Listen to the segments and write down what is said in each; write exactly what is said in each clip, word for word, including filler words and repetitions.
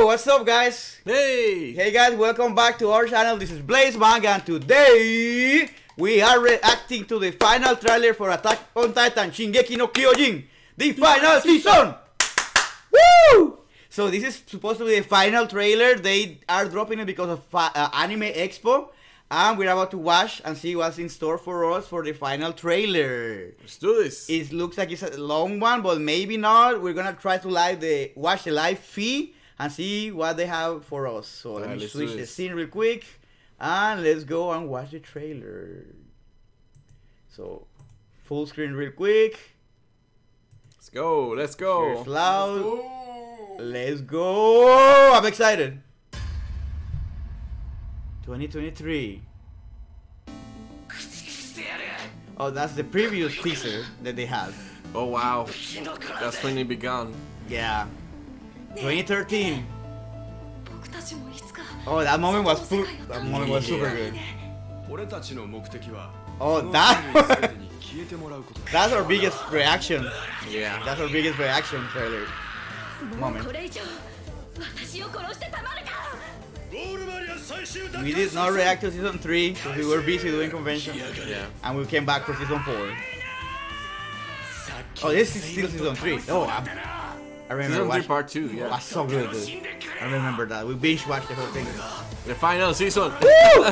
Yo, what's up, guys? Hey! Hey, guys, welcome back to our channel. This is Blaze Manga, and today we are reacting to the final trailer for Attack on Titan, Shingeki no Kyojin, the final season! Woo! So this is supposed to be the final trailer. They are dropping it because of uh, Anime Expo. And we're about to watch and see what's in store for us for the final trailer. Let's do this. It looks like it's a long one, but maybe not. We're gonna try to live the watch the live feed and see what they have for us. So let me switch the scene real quick and let's go and watch the trailer. So full screen real quick. Let's go. Let's go. It's loud. Let's go. Let's go. I'm excited. twenty twenty-three. Oh, that's the previous teaser that they had. Oh wow, that's finally begun. Yeah. twenty thirteen. Oh, that moment was that moment was super good. Oh, that that's our biggest reaction. Yeah. That's our biggest reaction trailer moment. We did not react to season three because we were busy doing conventions, yeah. And we came back for season four. Oh, this is still season three. Oh, I'm, I remember season watching. three part two. Yeah, oh, that's so good, dude. I remember that. We binge watched the whole thing. The final season. Woo!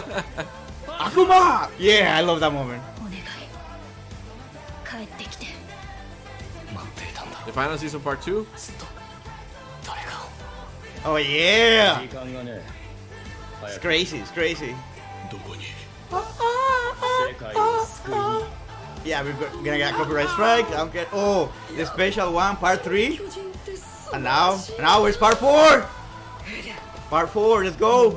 Akuma! Yeah, I love that moment. The final season part two. Oh yeah! It's crazy, it's crazy. Yeah, we're gonna get a copyright strike. I don't care. Oh, the special one, part three. And now, now it's part four. Part four, let's go.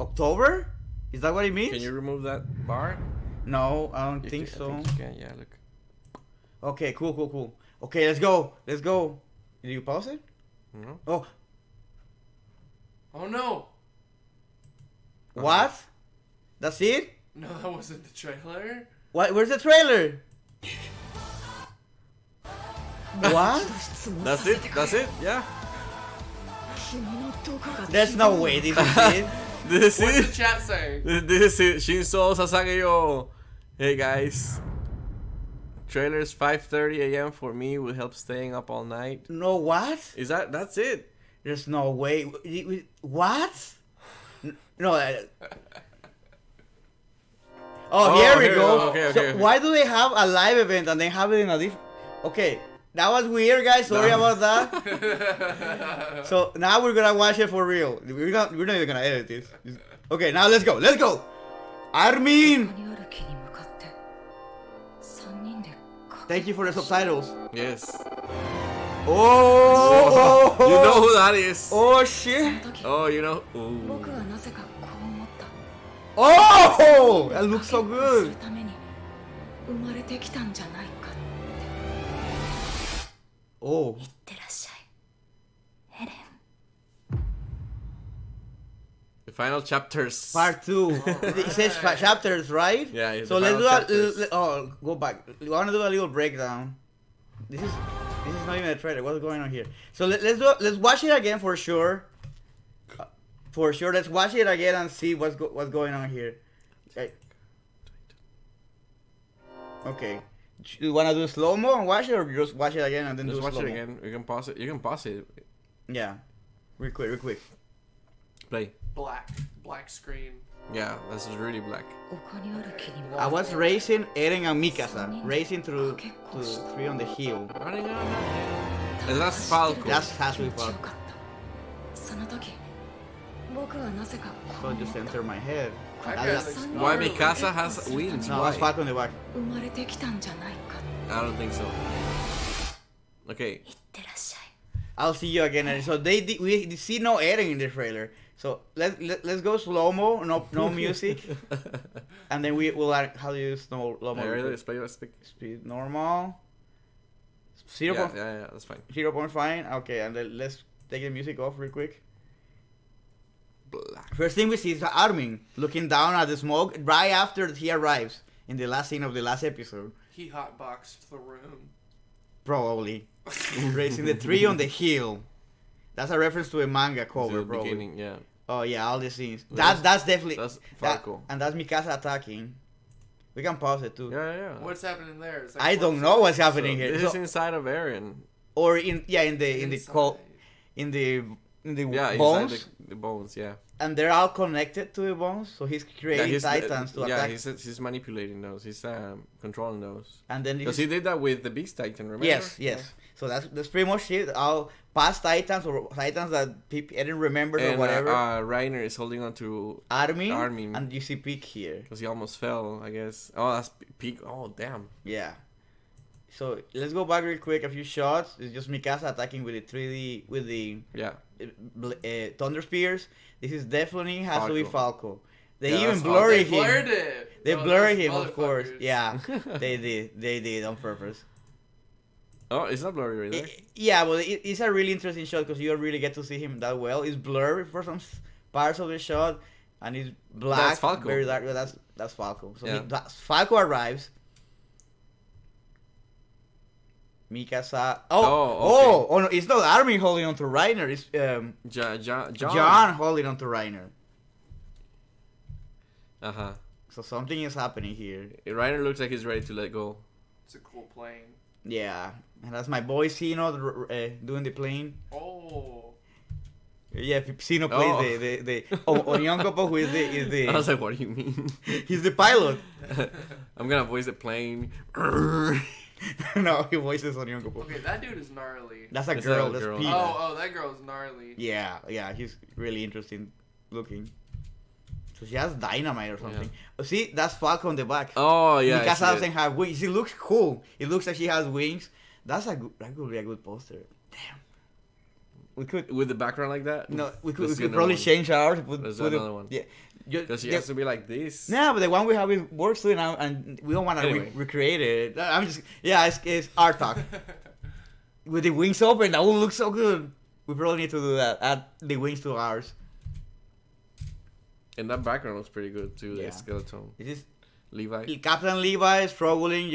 October? Is that what it means? Can you remove that bar? No, I don't think so. I think you can, yeah, look. Okay, cool, cool, cool. Okay, let's go, let's go. Did you pause it? No. Oh. Oh no. What? Okay. That's it? No, that wasn't the trailer. What? Where's the trailer? What? That's it. That's it. Yeah. There's no way this is it. This What's is the chat saying? This is Shinso Sasageyo. Hey guys. Trailers five thirty A M for me will help staying up all night. No, what? Is that that's it? There's no way. What? No. I... Oh, oh, here we here go. go. Okay, okay, so okay. Why do they have a live event and they have it in a different? Okay, that was weird, guys. Sorry no. about that. So now we're gonna watch it for real. We're not. We're not even gonna edit this. Okay, now let's go. Let's go. Armin. Thank you for the subtitles. Yes. Oh, oh, you know who that is. Oh shit. Oh, you know. Ooh. Oh, that looks so good. Oh. The final chapters. Part two. It says chapters, right? Yeah. So let's do chapters. a. Oh, go back. We want to do a little breakdown. This is this is not even a trailer. What's going on here? So let, let's do. A, let's watch it again for sure. Uh, for sure, let's watch it again and see what's go, what's going on here. Okay. Okay. Do you want to do slow mo and watch it, or just watch it again and then just do slow mo? Let's watch it again. You can pause it. You can pause it. Yeah. Real quick. Real quick. Play. Black, black screen. Yeah, this is really black. I was racing Eren and Mikasa, racing through to three on the hill. And that's Falco. That's Hasui Falco. So just enter my head. Why Mikasa has wings? No, that's Falco in the back. I don't think so. Okay. I'll see you again. So they did, we see no Eren in the trailer. So let, let let's go slow mo, no no music, and then we will add how do you slow mo? Yeah, really, speed, speed. speed normal. Zero yeah, point. Yeah, yeah, that's fine. Zero point five. Okay, and then let's take the music off real quick. Black. First thing we see is Armin looking down at the smoke right after he arrives. in the last scene of the last episode. He hotboxed the room. Probably. Raising the tree on the hill. That's a reference to a manga cover, the probably. Beginning, yeah. Oh, yeah, all the scenes. That's, that's definitely... That's Falco. That, and that's Mikasa attacking. We can pause it, too. Yeah, yeah. What's happening there? Like I don't know what's happening so, here. This so, is inside of Eren. Or in... Yeah, in the... In inside. the cold, In the... In the yeah, bones. Inside the, the bones, yeah. And they're all connected to the bones, so he's creating yeah, he's, titans uh, to yeah, attack. Yeah, he's, he's manipulating those. He's um, controlling those. And then... Because he did that with the beast titan, remember? Yes, yes. Yeah. So that's, that's pretty much it. All past titans or titans that people didn't remember and, or whatever. Uh, uh, Reiner is holding on to Armin, Armin. And you see Pieck here. Because he almost fell, I guess. Oh, that's Pieck. Oh, damn. Yeah. So let's go back real quick. A few shots. It's just Mikasa attacking with the three D, with the yeah uh, uh, thunder spears. This is definitely has Falco. to be Falco. They yeah, even blurry him. They blurred it. They no, blurred him, of course. Yeah, they did. They did on purpose. Oh, it's not blurry, right? It, yeah, well, it, it's a really interesting shot because you don't really get to see him that well. It's blurry for some parts of the shot, and it's black, that's Falco. very dark. That's that's Falco. So yeah. he, that's, Falco arrives. Mikasa. Oh, oh, okay. oh, oh no, it's not Armin holding on to Reiner. It's um, ja, ja, John. John holding on to Reiner. Uh huh. So something is happening here. Reiner looks like he's ready to let go. It's a cool plane. Yeah, and that's my boy Sino uh, doing the plane. Oh. Yeah, Sino plays oh. the the the oh, Onyankopo, who is the is the. I was like, what do you mean? He's the pilot. I'm gonna voice the plane. No, he voices Onyankopo. Okay, that dude is gnarly. That's a that's girl. That's girl. Oh, oh, that girl is gnarly. Yeah, yeah, he's really interesting looking. So she has dynamite or something. Yeah. Oh, see, that's Falco on the back. Oh, yeah. Mikasa doesn't have wings. She looks cool. It looks like she has wings. That's a good, that could be a good poster. Damn. We could... With the background like that? No, we could, we could probably one. change ours. Put, Let's put do another the, one. Yeah. Because she yeah. has to be like this. No, but the one we have is works too now, and we don't want to anyway. re recreate it. I'm just... Yeah, it's, it's art talk. With the wings open, that would look so good. We probably need to do that. Add the wings to ours. And that background looks pretty good too. Yeah. The skeleton. It is Levi. Captain Levi is struggling.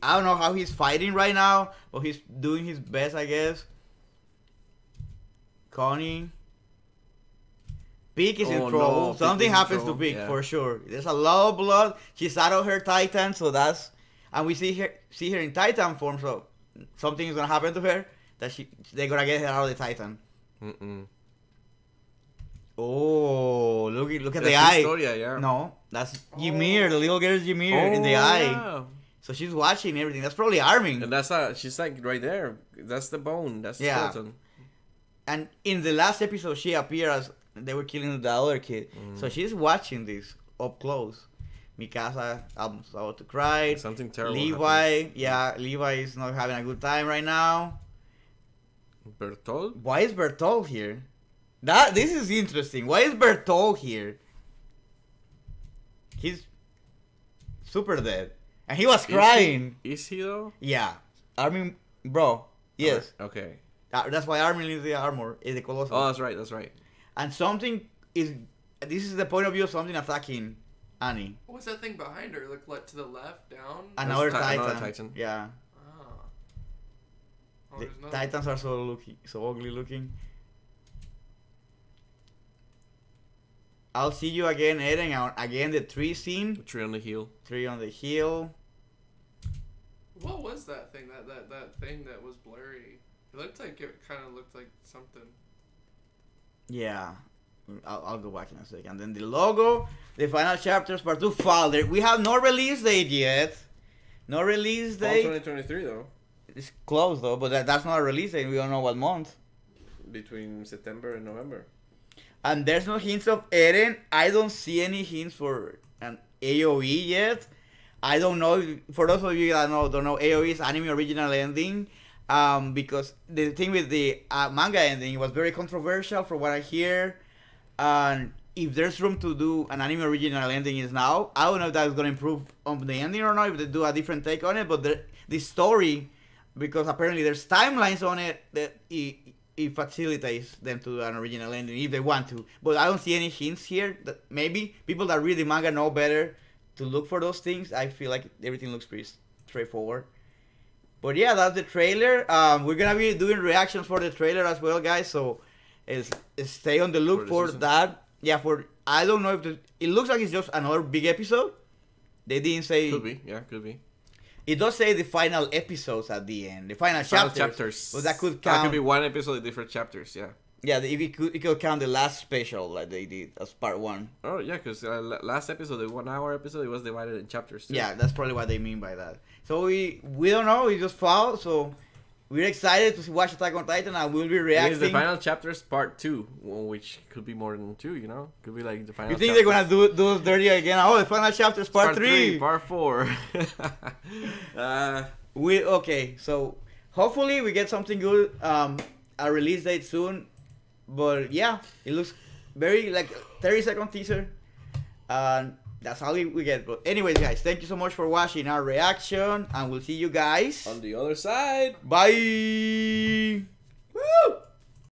I don't know how he's fighting right now, but he's doing his best, I guess. Connie. Pieck is oh, in trouble. No, Something happens trouble. to Pieck yeah. for sure. There's a lot of blood. She's out of her Titan, so that's, and we see her see her in Titan form. So something is gonna happen to her that she they're gonna get her out of the Titan. Mm mm. Oh, look at look at that's the eye. Historia, yeah. No, that's oh. Ymir, the little girl's Ymir oh, in the eye. Yeah. So she's watching everything. That's probably Armin. And that's uh, she's like right there. That's the bone. That's the yeah. skeleton. And in the last episode, she appeared as they were killing the other kid. Mm. So she's watching this up close. Mikasa, I'm about to cry. Something terrible. Levi, happened. yeah, Levi is not having a good time right now. Bertolt? Why is Bertolt here? That this is interesting. Why is Bertolt here? He's super dead, and he was crying. Is he, is he though? Yeah, Armin, bro. Yes. Right. Okay. Uh, that's why Armin is the armor, is the Colossus. Oh, that's right. That's right. And something is. This is the point of view of something attacking Annie. What's that thing behind her? Look, like to the left, down. Another Titan. Another Titan. Yeah. Ah. Oh, the no... Titans are so looking, so ugly looking. I'll see you again, Eren. Again, the tree scene. Tree on the hill. Tree on the hill. What was that thing? That that that thing that was blurry. It looked like it kind of looked like something. Yeah, I'll, I'll go back in a second. And then the logo, the final chapters, part two. Father, we have no release date yet. No release date. twenty twenty-three though. It's close though, but that, that's not a release date. We don't know what month. Between September and November. And there's no hints of Eren. I don't see any hints for an A O E yet. I don't know. For those of you that know, don't know, A O E is anime original ending. Um, because the thing with the uh, manga ending was very controversial from what I hear. And if there's room to do an anime original ending is now. I don't know if that's going to improve on the ending or not. If they do a different take on it. But the, the story, because apparently there's timelines on it that... It, It facilitates them to do an original ending if they want to, but I don't see any hints here. That maybe people that read the manga know better to look for those things, I feel like everything looks pretty straightforward. But yeah, that's the trailer. Um, we're gonna be doing reactions for the trailer as well, guys. So it's, it's stay on the look for, for that. Yeah, for I don't know if the, it looks like it's just another big episode. They didn't say. Could be, yeah, could be. It does say the final episodes at the end, the final, final chapters. chapters. But that could count. That could be one episode of different chapters, yeah. Yeah, if it could, it could count the last special like they did as part one. Oh yeah, because uh, last episode, the one-hour episode, it was divided in chapters. Too. Yeah, that's probably what they mean by that. So we we don't know. We just found. So we're excited to watch Attack on Titan, and we'll be reacting. It's the final chapters, part two, which could be more than two. You know, could be like the final. You think chapters. They're gonna do those dirty again? Oh, the final chapters, part, part three. three, part four. uh, we okay. So hopefully we get something good. Um, a release date soon. But yeah, it looks very like thirty second teaser, and uh, that's all we get. But anyways, guys, thank you so much for watching our reaction, and we'll see you guys on the other side. Bye.